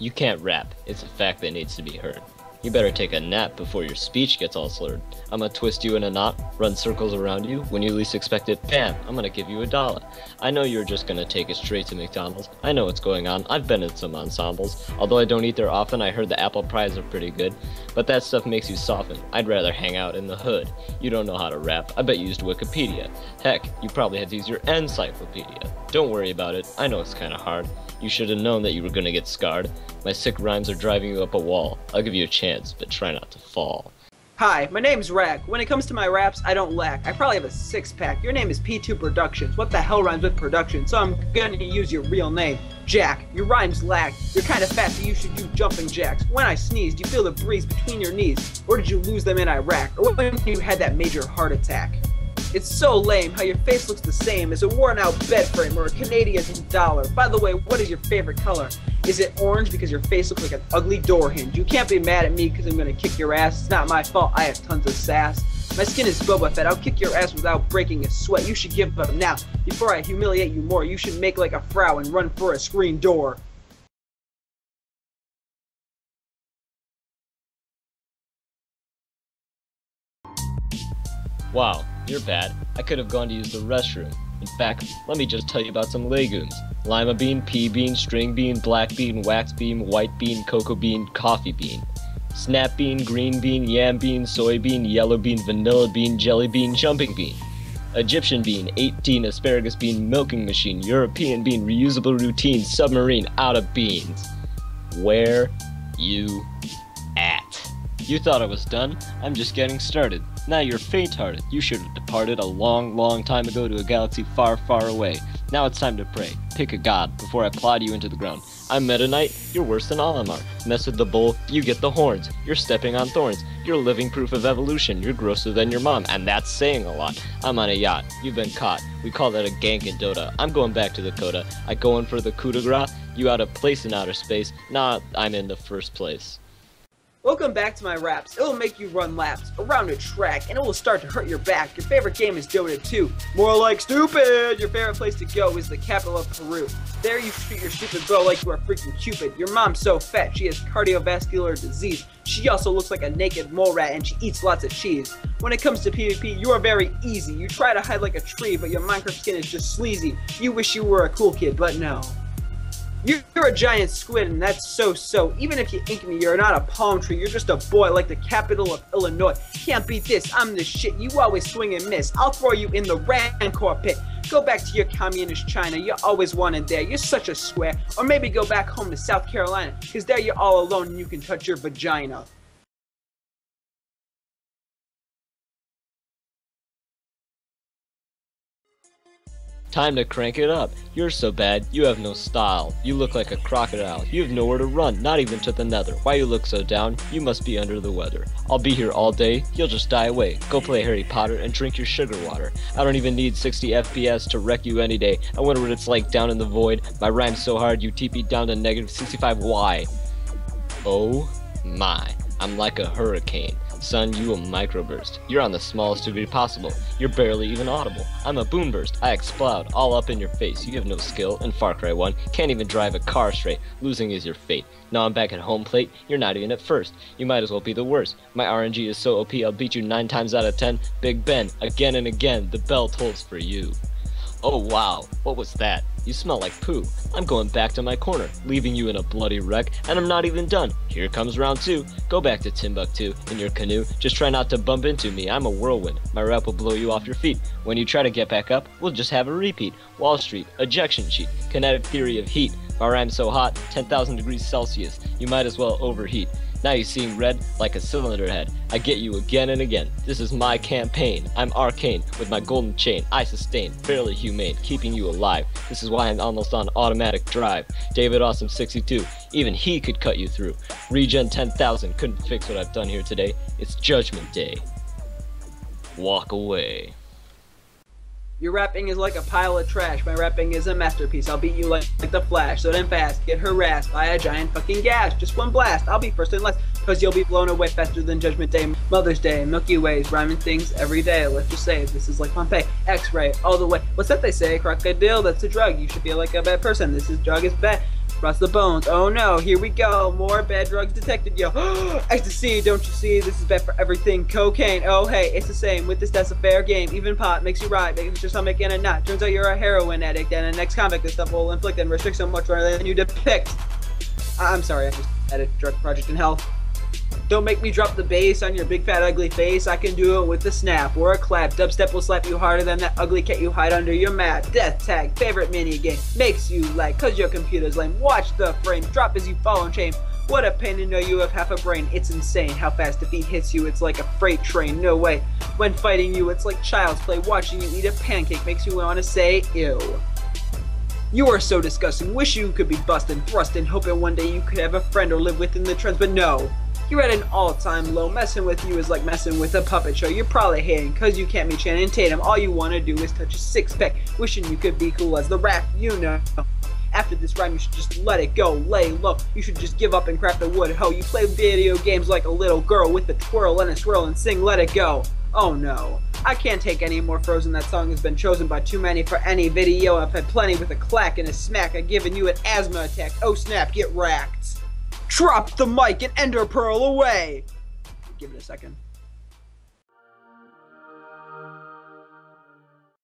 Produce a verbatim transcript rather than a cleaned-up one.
You can't rap. It's a fact that needs to be heard. You better take a nap before your speech gets all slurred. I'm gonna twist you in a knot, run circles around you. When you least expect it, bam, I'm gonna give you a dollar. I know you're just gonna take it straight to McDonald's. I know what's going on. I've been in some ensembles. Although I don't eat there often, I heard the apple pies are pretty good. But that stuff makes you soften. I'd rather hang out in the hood. You don't know how to rap. I bet you used Wikipedia. Heck, you probably had to use your encyclopedia. Don't worry about it. I know it's kinda hard. You should have known that you were gonna get scarred. My sick rhymes are driving you up a wall. I'll give you a chance, but try not to fall. Hi, my name's Rack. When it comes to my raps, I don't lack. I probably have a six-pack. Your name is P two productions. What the hell rhymes with production? So I'm gonna use your real name. Jack, your rhymes lack. You're kinda fat, so you should do jumping jacks. When I sneezed, you feel the breeze between your knees. Or did you lose them in Iraq? Or when you had that major heart attack? It's so lame how your face looks the same as a worn-out bed frame or a Canadian dollar. By the way, what is your favorite color? Is it orange because your face looks like an ugly door hinge? You can't be mad at me because I'm going to kick your ass. It's not my fault. I have tons of sass. My skin is Boba Fett. I'll kick your ass without breaking a sweat. You should give up now. Before I humiliate you more, you should make like a frown and run for a screen door. Wow. You're bad. I could have gone to use the restroom. In fact, let me just tell you about some legumes. Lima bean, pea bean, string bean, black bean, wax bean, white bean, cocoa bean, coffee bean. Snap bean, green bean, yam bean, soybean, yellow bean, vanilla bean, jelly bean, jumping bean. Egyptian bean, eighteen, asparagus bean, milking machine, European bean, reusable routine, submarine, out of beans. Where you at? You thought I was done? I'm just getting started. Now you're faint-hearted. You should have departed a long, long time ago to a galaxy far, far away. Now it's time to pray. Pick a god before I plod you into the ground. I'm Meta Knight. You're worse than Olimar. Mess with the bull. You get the horns. You're stepping on thorns. You're living proof of evolution. You're grosser than your mom. And that's saying a lot. I'm on a yacht. You've been caught. We call that a gank in Dota. I'm going back to Dakota. I go in for the coup de grace. You out of place in outer space. Nah, I'm in the first place. Welcome back to my raps. It will make you run laps around a track, and it will start to hurt your back. Your favorite game is Dota two. More like stupid! Your favorite place to go is the capital of Peru. There you shoot your stupid bow like you are freaking Cupid. Your mom's so fat she has cardiovascular disease. She also looks like a naked mole rat, and she eats lots of cheese. When it comes to PvP, you are very easy. You try to hide like a tree, but your Minecraft skin is just sleazy. You wish you were a cool kid, but no. You're a giant squid, and that's so-so. Even if you ink me, you're not a palm tree. You're just a boy like the capital of Illinois. Can't beat this. I'm the shit. You always swing and miss. I'll throw you in the rancor pit. Go back to your communist China. You're always wanted there. You're such a square. Or maybe go back home to South Carolina, because there you're all alone and you can touch your vagina. Time to crank it up. You're so bad, you have no style. You look like a crocodile. You have nowhere to run, not even to the nether. Why you look so down? You must be under the weather. I'll be here all day. You'll just die away. Go play Harry Potter and drink your sugar water. I don't even need sixty F P S to wreck you any day. I wonder what it's like down in the void. My rhyme's so hard, you T P down to negative sixty-five. Why? Oh my. I'm like a hurricane. Son, you a microburst. You're on the smallest degree possible. You're barely even audible. I'm a boomburst. I explode all up in your face. You have no skill in Far Cry one. Can't even drive a car straight. Losing is your fate. Now I'm back at home plate. You're not even at first. You might as well be the worst. My R N G is so O P, I'll beat you nine times out of ten. Big Ben, again and again, the bell tolls for you. Oh wow, what was that? You smell like poo. I'm going back to my corner, leaving you in a bloody wreck, and I'm not even done. Here comes round two. Go back to Timbuktu in your canoe. Just try not to bump into me. I'm a whirlwind. My rap will blow you off your feet. When you try to get back up, we'll just have a repeat. Wall Street, ejection sheet, kinetic theory of heat. My rhyme's so hot, ten thousand degrees Celsius. You might as well overheat. Now you seem red like a cylinder head. I get you again and again. This is my campaign. I'm arcane. With my golden chain, I sustain. Fairly humane, keeping you alive. This is why I'm almost on automatic drive. David Awesome sixty-two. Even he could cut you through. Regen ten thousand. Couldn't fix what I've done here today. It's Judgment Day. Walk away. Your rapping is like a pile of trash. My rapping is a masterpiece. I'll beat you like, like the Flash. So then fast, get harassed by a giant fucking gash. Just one blast, I'll be first and last, cause you'll be blown away faster than Judgment Day, Mother's Day, Milky Ways, rhyming things every day. Let's just say this is like Pompeii, X-ray, all the way. What's that they say? Crocodile, that's a drug. You should feel like a bad person. This is drug is bad. Rust the bones. Oh no, here we go. More bad drugs detected, yo. Ecstasy, don't you see? This is bad for everything. Cocaine, oh hey, it's the same. With this, that's a fair game. Even pot makes you ride, makes your stomach in a knot. Turns out you're a heroin addict and an ex-convict. This stuff will inflict and restrict so much rather than you depict. I'm sorry, I just added drug project in health. Don't make me drop the bass on your big fat ugly face. I can do it with a snap or a clap. Dubstep will slap you harder than that ugly cat you hide under your mat. Death tag, favorite mini game, makes you like, cause your computer's lame. Watch the frame, drop as you fall in shame. What a pain to know you have half a brain. It's insane how fast defeat hits you, it's like a freight train, no way. When fighting you, it's like child's play. Watching you eat a pancake makes you wanna say, ew. You are so disgusting, wish you could be bustin', thrustin', hoping one day you could have a friend or live within the trends, but no. You're at an all-time low, messing with you is like messing with a puppet show. You're probably hating, cause you can't be Channing Tatum. All you wanna do is touch a six-pack, wishing you could be cool as the rap, you know. After this rhyme, you should just let it go, lay low. You should just give up and crack the wood hoe. You play video games like a little girl with a twirl and a swirl and sing Let It Go. Oh no, I can't take any more Frozen. That song has been chosen by too many for any video. I've had plenty with a clack and a smack. I've given you an asthma attack. Oh snap, get racked. Drop the mic and ender pearl away. Give it a second.